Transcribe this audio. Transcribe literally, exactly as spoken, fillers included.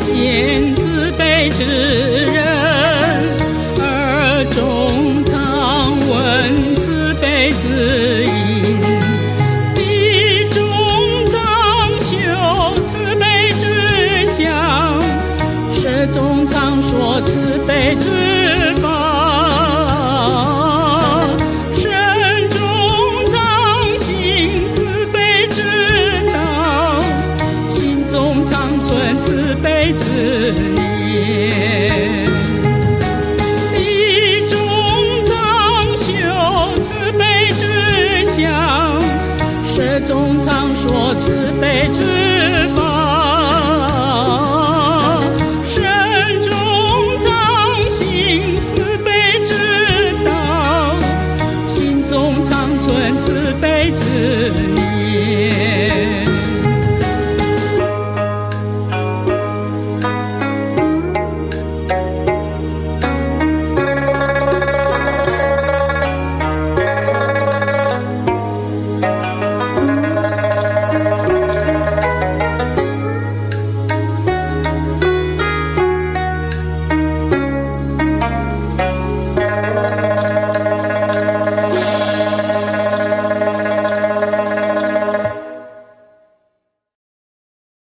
见自卑之。